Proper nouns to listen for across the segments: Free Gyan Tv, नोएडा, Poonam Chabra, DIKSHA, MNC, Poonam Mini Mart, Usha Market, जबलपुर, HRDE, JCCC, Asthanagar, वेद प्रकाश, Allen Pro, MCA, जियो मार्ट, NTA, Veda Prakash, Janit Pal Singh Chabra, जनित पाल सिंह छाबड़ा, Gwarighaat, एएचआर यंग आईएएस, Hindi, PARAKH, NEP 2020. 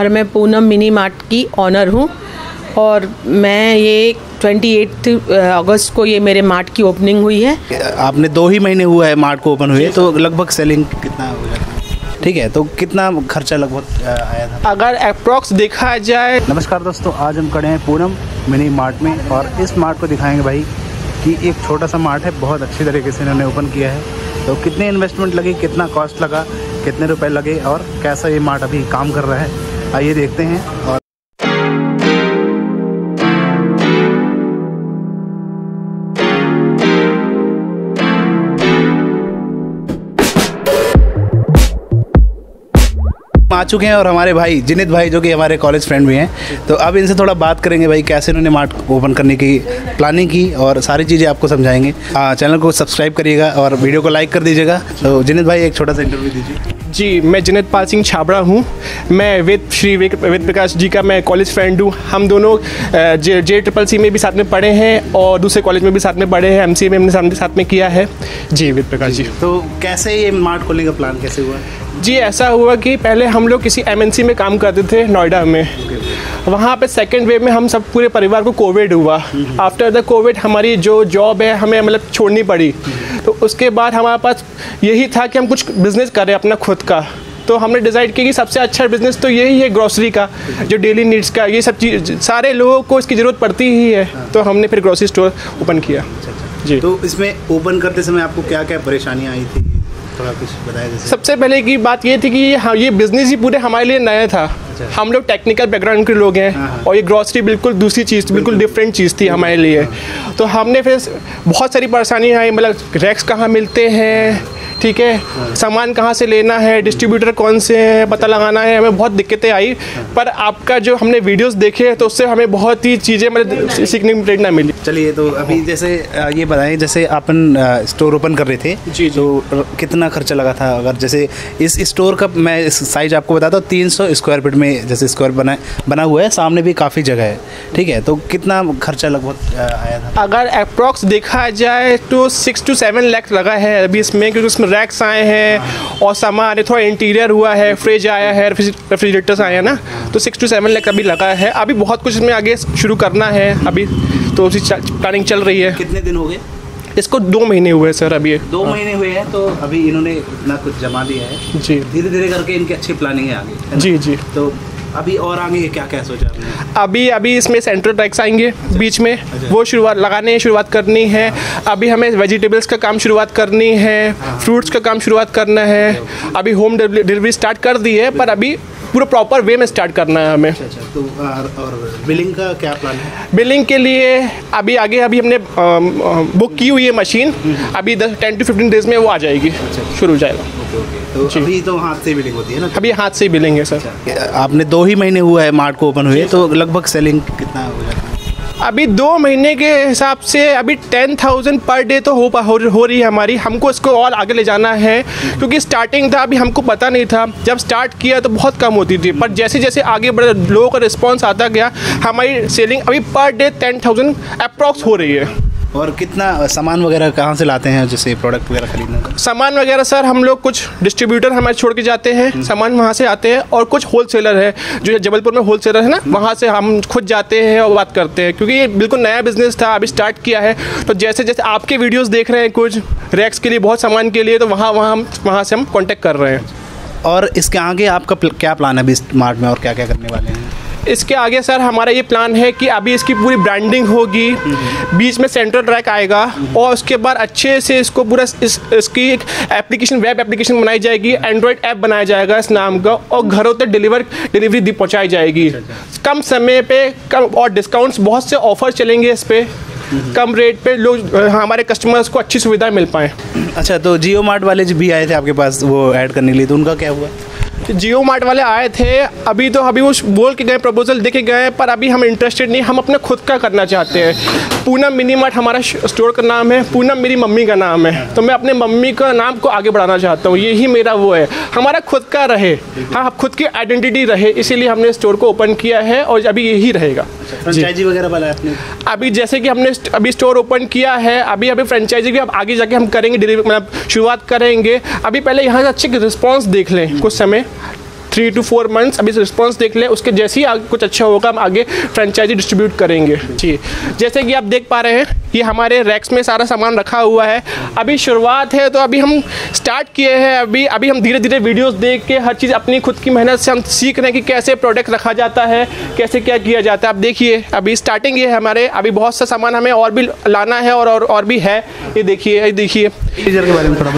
और मैं Poonam mini mart की ऑनर हूँ और मैं ये 28 अगस्त को ये मेरे मार्ट की ओपनिंग हुई है। आपने 2 ही महीने हुआ है मार्ट को ओपन हुए, तो लगभग सेलिंग कितना हो गया? ठीक है, तो कितना खर्चा लगभग आया था अगर अप्रॉक्स देखा जाए? नमस्कार दोस्तों, आज हम खड़े हैं पूनम मिनी मार्ट में और इस मार्ट को दिखाएँगे भाई कि एक छोटा सा मार्ट है, बहुत अच्छी तरीके से इन्होंने ओपन किया है। तो कितने इन्वेस्टमेंट लगी, कितना कॉस्ट लगा, कितने रुपए लगे और कैसा ये मार्ट अभी काम कर रहा है, आइए देखते हैं। और आ चुके हैं और हमारे भाई जनित भाई जो कि हमारे कॉलेज फ्रेंड भी हैं, तो अब इनसे थोड़ा बात करेंगे भाई कैसे इन्होंने मार्ट ओपन करने की प्लानिंग की और सारी चीज़ें आपको समझाएंगे। चैनल को सब्सक्राइब करिएगा और वीडियो को लाइक कर दीजिएगा। तो जनित भाई एक छोटा सा इंटरव्यू दीजिए। जी, मैं जनित पाल सिंह छाबड़ा हूँ। मैं वेद प्रकाश जी का मैं कॉलेज फ्रेंड हूँ। हम दोनों JCCC में भी साथ में पढ़े हैं और दूसरे कॉलेज में भी साथ में पढ़े हैं। MCA में हमने साथ में किया है। जी वेद प्रकाश जी, तो कैसे ये मार्ट खोलने का प्लान कैसे हुआ? जी, ऐसा हुआ कि पहले हम लोग किसी MNC में काम करते थे नोएडा में। वहाँ पे सेकेंड वेव में हम सब पूरे परिवार को कोविड हुआ। आफ्टर द कोविड हमारी जो जॉब है हमें मतलब छोड़नी पड़ी। तो उसके बाद हमारे पास यही था कि हम कुछ बिज़नेस करें अपना खुद का। तो हमने डिसाइड किया कि सबसे अच्छा बिज़नेस तो यही है ग्रोसरी का, जो डेली नीड्स का, ये सब चीज़ सारे लोगों को इसकी ज़रूरत पड़ती ही है। तो हमने फिर ग्रोसरी स्टोर ओपन किया। जी, तो इसमें ओपन करते समय आपको क्या क्या परेशानियाँ आई थी, थोड़ा कुछ बताया? सबसे पहले की बात ये थी कि ये बिज़नेस ही पूरे हमारे लिए नया था। हम लोग टेक्निकल बैकग्राउंड के लोग हैं और ये ग्रोसरी बिल्कुल दूसरी चीज़, बिल्कुल डिफरेंट चीज़ थी हमारे लिए। तो हमने फिर बहुत सारी परेशानियाँ आई, मतलब रैक्स कहाँ मिलते हैं, ठीक है, सामान कहाँ से लेना है, डिस्ट्रीब्यूटर कौन से हैं पता लगाना है, हमें बहुत दिक्कतें आई। पर आपका जो हमने वीडियोस देखे तो उससे हमें बहुत ही चीज़ें मतलब सीखने में प्रेरणा मिली। चलिए, तो अभी जैसे ये बताएं, जैसे अपन स्टोर ओपन कर रहे थे जी, तो कितना खर्चा लगा था? अगर जैसे इस स्टोर का मैं साइज़ आपको बताता हूँ, 300 स्क्वायर फीट में जैसे स्क्वायर बना हुआ है, सामने भी काफ़ी जगह है। ठीक है, तो कितना खर्चा लगभग आया था? अगर अप्रॉक्स देखा जाए तो 6 to 7 लाख लगा है अभी इसमें, क्योंकि उसमें रैक्स आए हैं और सामान थोड़ा इंटीरियर हुआ है, फ्रिज आया है, रेफ्रिजरेटर्स आए हैं ना, तो 6 to 7 लाख अभी लगा है। अभी बहुत कुछ इसमें आगे शुरू करना है, अभी तो उसी प्लानिंग चल रही है। कितने दिन हो गए इसको? 2 महीने हुए सर, अभी 2 महीने हुए हैं। तो अभी इन्होंने इतना कुछ जमा लिया है। जी, धीरे धीरे करके इनकी अच्छी प्लानिंग है आगे। जी जी, तो अभी और आगे क्या क्या सोचा? अभी इसमें सेंट्रल टैक्स आएंगे बीच में, वो शुरुआत शुरुआत करनी है। अभी हमें वेजिटेबल्स का काम शुरुआत करनी है, फ्रूट्स का काम शुरुआत करना है। अभी होम डिलीवरी स्टार्ट कर दी है, पर अभी पूरा प्रॉपर वे में स्टार्ट करना है हमें। तो और बिलिंग का क्या प्लान है? बिलिंग के लिए अभी आगे अभी हमने बुक की हुई है मशीन, अभी 10 to 15 डेज में वो आ जाएगी, शुरू हो जाएगा। तो अभी तो हाथ से बिलिंग होती है ना? अभी हाथ से ही बिलिंग है सर। आपने 2 ही महीने हुआ है मार्ट को ओपन हुए, तो लगभग सेलिंग कितना हो गया? अभी 2 महीने के हिसाब से अभी 10,000 पर डे तो हो रही है हमारी। हमको इसको और आगे ले जाना है, क्योंकि स्टार्टिंग था, अभी हमको पता नहीं था। जब स्टार्ट किया तो बहुत कम होती थी, पर जैसे जैसे आगे बढ़े लोगों का रिस्पॉन्स आता गया, हमारी सेलिंग अभी पर डे 10,000 अप्रॉक्स हो रही है। और कितना सामान वगैरह कहाँ से लाते हैं, जैसे प्रोडक्ट वगैरह खरीदने का? सामान वगैरह सर हम लोग कुछ डिस्ट्रीब्यूटर हमारे छोड़ के जाते हैं, सामान वहाँ से आते हैं, और कुछ होलसेलर है जो जबलपुर में होलसेलर है ना, वहाँ से हम खुद जाते हैं और बात करते हैं। क्योंकि ये बिल्कुल नया बिजनेस था, अभी स्टार्ट किया है। तो जैसे जैसे आपके वीडियोज़ देख रहे हैं कुछ रैक्स के लिए, बहुत सामान के लिए, तो वहाँ से हम कॉन्टेक्ट कर रहे हैं। और इसके आगे आपका क्या प्लान है अभी इस मार्ट में, और क्या क्या करने वाले हैं? इसके आगे सर हमारा ये प्लान है कि अभी इसकी पूरी ब्रांडिंग होगी, बीच में सेंट्रल ट्रैक आएगा, और उसके बाद अच्छे से इसको पूरा इसकी एक एप्लीकेशन, वेब एप्लीकेशन बनाई जाएगी, एंड्रॉयड ऐप बनाया जाएगा इस नाम का, और घरों तक डिलीवरी दी पहुँचाई जाएगी कम समय पे, कम और डिस्काउंट्स, बहुत से ऑफर चलेंगे इस पर, कम रेट पे लोग, हमारे कस्टमर्स को अच्छी सुविधा मिल पाएँ। अच्छा, तो जियो मार्ट वाले जो भी आए थे आपके पास वो ऐड करने के लिए, तो उनका क्या हुआ? जियो मार्ट वाले आए थे, अभी तो अभी वो बोल के गए, प्रपोजल देके गए, पर अभी हम इंटरेस्टेड नहीं, हम अपना खुद का करना चाहते हैं। पूनम मिनी मार्ट हमारा स्टोर का नाम है, पूनम मेरी मम्मी का नाम है, तो मैं अपने मम्मी का नाम को आगे बढ़ाना चाहता हूँ। यही मेरा वो है, हमारा खुद का रहे, हाँ, खुद की आइडेंटिटी रहे, इसीलिए हमने स्टोर को ओपन किया है और अभी यही रहेगा। फ्रेंचाइजी वगैरह वाला आपने अभी जैसे कि हमने अभी स्टोर ओपन किया है, अभी फ्रेंचाइजी भी अब आगे जाके हम करेंगे, मतलब शुरुआत करेंगे। अभी पहले यहाँ से अच्छे रिस्पॉन्स देख लें कुछ समय, 3 to 4 मंथ्स। अभी रिस्पॉन्स देख लें, उसके जैसे ही कुछ अच्छा होगा हम आगे फ्रेंचाइजी डिस्ट्रीब्यूट करेंगे। जी, जैसे कि आप देख पा रहे हैं ये हमारे रैक्स में सारा सामान रखा हुआ है। अभी शुरुआत है तो अभी हम स्टार्ट किए हैं, अभी हम धीरे धीरे वीडियोस देख के हर चीज़ अपनी खुद की मेहनत से हम सीख रहे हैं कि कैसे प्रोडक्ट रखा जाता है, कैसे क्या किया जाता है। आप देखिए अभी स्टार्टिंग ये है हमारे, अभी बहुत सा सामान हमें और भी लाना है और भी है। ये देखिए, ये देखिए फ्रीजर के बारे में थोड़ा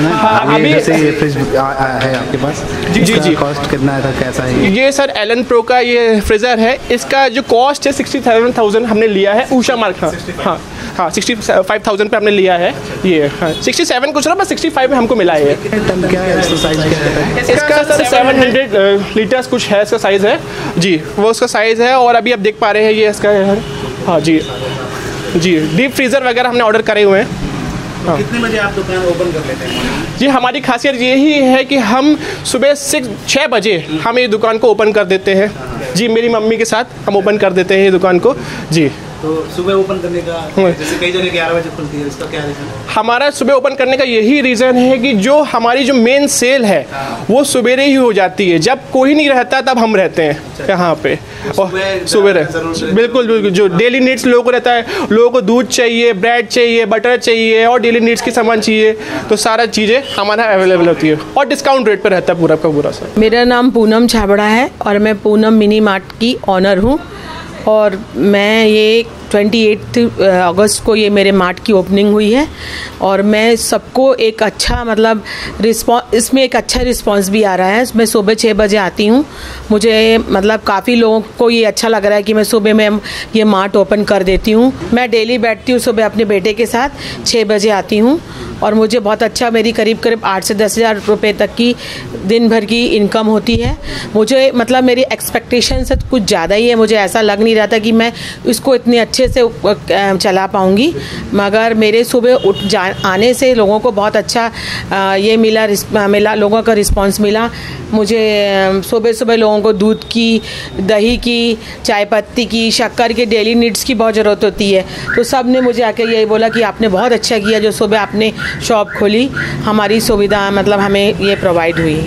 है आपके पास। जी जी, कॉस्ट कितना है, कैसा है ये? सर एलन प्रो का ये फ्रीजर है, इसका जो कॉस्ट है 67,000 हमने लिया है ऊषा मार्केट। हाँ हाँ, 65,000 पे हमने लिया है ये। हाँ 67 कुछ ना, बस 65 में हमको मिला है। क्या है इसका साइज? इसका सर 700 लीटर्स कुछ है, इसका साइज़ है जी, वो उसका साइज़ है। और अभी आप देख पा रहे हैं ये इसका है। हाँ जी जी, डीप फ्रीज़र वगैरह हमने ऑर्डर करे हुए हैं। हाँ। कितने बजे आप दुकान ओपन कर लेते हैं? जी, हमारी खासियत यही है कि हम सुबह 6 बजे हम ये दुकान को ओपन कर देते हैं। जी, मेरी मम्मी के साथ हम ओपन कर देते हैं ये दुकान को। जी, तो सुबह ओपन करने का, जैसे कई जगह 11 बजे खुलती है, इसका क्या रीज़न है? हमारा सुबह ओपन करने का यही रीज़न है कि जो हमारी जो मेन सेल है वो सुबेरे ही हो जाती है। जब कोई नहीं रहता तब हम रहते हैं यहाँ पे, और सुबेरे बिल्कुल बिल्कुल जो डेली नीड्स लोगों को रहता है, लोगों को दूध चाहिए, ब्रेड चाहिए, बटर चाहिए और डेली नीड्स की सामान चाहिए, तो सारा चीज़ें हमारा अवेलेबल होती है और डिस्काउंट रेट पर रहता है पूरा का पूरा। सर मेरा नाम पूनम छाबड़ा है और मैं पूनम मिनी मार्ट की ऑनर हूँ और मैं ये 28 अगस्त को ये मेरे मार्ट की ओपनिंग हुई है और मैं सबको एक अच्छा मतलब रिस्पॉन्स, इसमें एक अच्छा रिस्पॉन्स भी आ रहा है। मैं सुबह 6 बजे आती हूँ, मुझे मतलब काफ़ी लोगों को ये अच्छा लग रहा है कि मैं सुबह में ये मार्ट ओपन कर देती हूँ। मैं डेली बैठती हूँ सुबह अपने बेटे के साथ, 6 बजे आती हूँ और मुझे बहुत अच्छा, मेरी करीब 8 से 10 हज़ार रुपये तक की दिन भर की इनकम होती है। मुझे मतलब मेरी एक्सपेक्टेशन से कुछ ज़्यादा ही है, मुझे ऐसा लग नहीं रहा था कि मैं इसको इतने अच्छे से चला पाऊँगी, मगर मेरे सुबह आने से लोगों को बहुत अच्छा ये मिला, लोगों का रिस्पॉन्स मिला। मुझे सुबह सुबह लोगों को दूध की, दही की, चाय पत्ती की, शक्कर की, डेली नीड्स की बहुत ज़रूरत होती है, तो सब ने मुझे आकर यही बोला कि आपने बहुत अच्छा किया जो सुबह आपने शॉप खोली, हमारी सुविधा मतलब हमें ये प्रोवाइड हुई।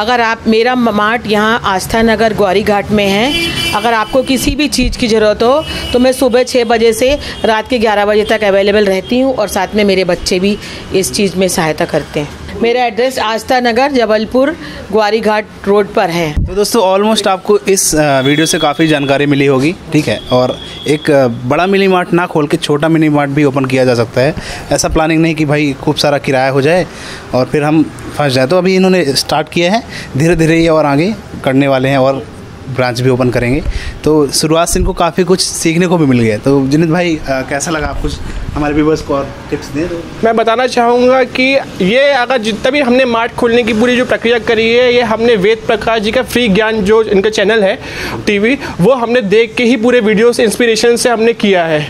अगर आप, मेरा मार्ट यहाँ आस्थानगर ग्वारीघाट में है, अगर आपको किसी भी चीज़ की ज़रूरत हो तो मैं सुबह 6 बजे से रात के 11 बजे तक अवेलेबल रहती हूँ और साथ में मेरे बच्चे भी इस चीज़ में सहायता करते हैं। मेरा एड्रेस आस्थानगर जबलपुर ग्वारीघाट रोड पर है। तो दोस्तों ऑलमोस्ट आपको इस वीडियो से काफ़ी जानकारी मिली होगी, ठीक है। और एक बड़ा मिनी मार्ट ना खोल के छोटा मिनी मार्ट भी ओपन किया जा सकता है, ऐसा प्लानिंग नहीं कि भाई खूब सारा किराया हो जाए और फिर हम फंस जाए। तो अभी इन्होंने स्टार्ट किया है, धीरे धीरे ये और आगे करने वाले हैं और ब्रांच भी ओपन करेंगे, तो शुरुआत से इनको काफ़ी कुछ सीखने को भी मिल गया। तो जनित भाई कैसा लगा आप कुछ हमारे व्यूअर्स को और टिप्स दें? तो मैं बताना चाहूँगा कि ये अगर जितना भी हमने मार्ट खोलने की पूरी जो प्रक्रिया करी है ये हमने वेद प्रकाश जी का फ्री ज्ञान जो इनका चैनल है टीवी, वो हमने देख के ही पूरे वीडियो से इंस्पिरेशन से हमने किया है।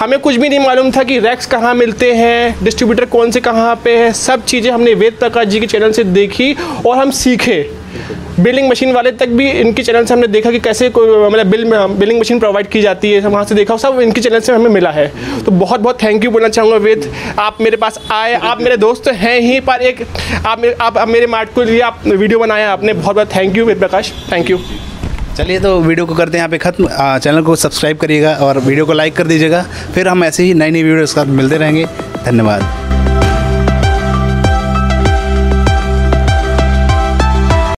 हमें कुछ भी नहीं मालूम था कि रैक्स कहाँ मिलते हैं, डिस्ट्रीब्यूटर कौन से कहाँ पे है, सब चीज़ें हमने वेद प्रकाश जी के चैनल से देखी और हम सीखे। बिलिंग मशीन वाले तक भी इनके चैनल से हमने देखा कि कैसे मतलब बिलिंग मशीन प्रोवाइड की जाती है, वहाँ से देखा, सब इनके चैनल से हमें मिला है। तो बहुत बहुत थैंक यू बोलना चाहूँगा वेद, आप मेरे पास आए, आप मेरे दोस्त हैं ही, पर एक आप मेरे मार्ट को लिए आप वीडियो बनाया आपने, बहुत बहुत thank you वेद प्रकाश, thank you. चलिए तो वीडियो को करते हैं यहाँ पे ख़त्म। चैनल को सब्सक्राइब करिएगा और वीडियो को लाइक कर दीजिएगा, फिर हम ऐसे ही नई नई वीडियोस के साथ मिलते रहेंगे। धन्यवाद।